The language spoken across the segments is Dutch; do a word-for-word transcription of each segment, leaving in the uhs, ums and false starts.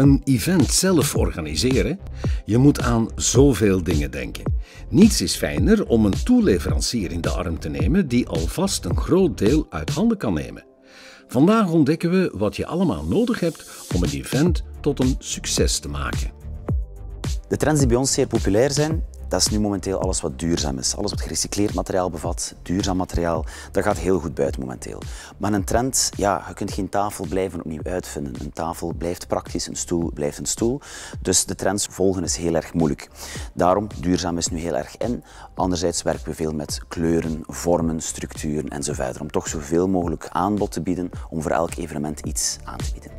een event zelf organiseren? Je moet aan zoveel dingen denken. Niets is fijner om een toeleverancier in de arm te nemen die alvast een groot deel uit handen kan nemen. Vandaag ontdekken we wat je allemaal nodig hebt om een event tot een succes te maken. De trends die bij ons zeer populair zijn, dat is nu momenteel alles wat duurzaam is. Alles wat gerecycleerd materiaal bevat, duurzaam materiaal, dat gaat heel goed buiten momenteel. Maar een trend, ja, je kunt geen tafel blijven opnieuw uitvinden. Een tafel blijft praktisch, een stoel blijft een stoel. Dus de trends volgen is heel erg moeilijk. Daarom, duurzaam is nu heel erg in. Anderzijds werken we veel met kleuren, vormen, structuren en zo verder. Om toch zoveel mogelijk aanbod te bieden, om voor elk evenement iets aan te bieden.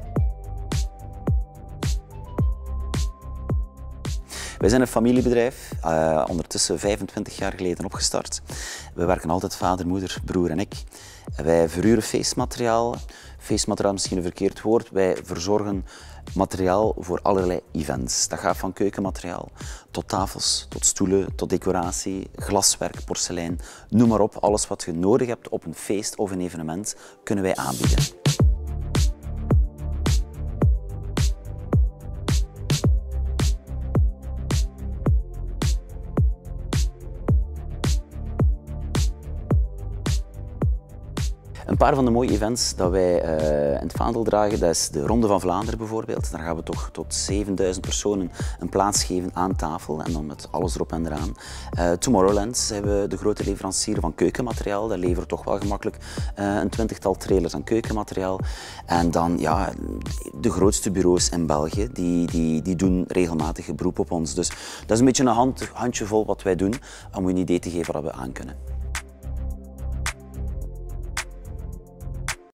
Wij zijn een familiebedrijf, uh, ondertussen vijfentwintig jaar geleden opgestart. We werken altijd vader, moeder, broer en ik. Wij verhuren feestmateriaal. Feestmateriaal is misschien een verkeerd woord. Wij verzorgen materiaal voor allerlei events. Dat gaat van keukenmateriaal tot tafels, tot stoelen, tot decoratie, glaswerk, porselein, noem maar op. Alles wat je nodig hebt op een feest of een evenement kunnen wij aanbieden. Een paar van de mooie events dat wij uh, in het vaandel dragen, dat is de Ronde van Vlaanderen bijvoorbeeld. Daar gaan we toch tot zevenduizend personen een plaats geven aan tafel en dan met alles erop en eraan. Uh, Tomorrowlands hebben we de grote leverancier van keukenmateriaal. Dat levert toch wel gemakkelijk uh, een twintigtal trailers aan keukenmateriaal. En dan ja, de grootste bureaus in België, die, die, die doen regelmatig beroep op ons. Dus dat is een beetje een hand, handjevol wat wij doen om u een idee te geven wat we aan kunnen.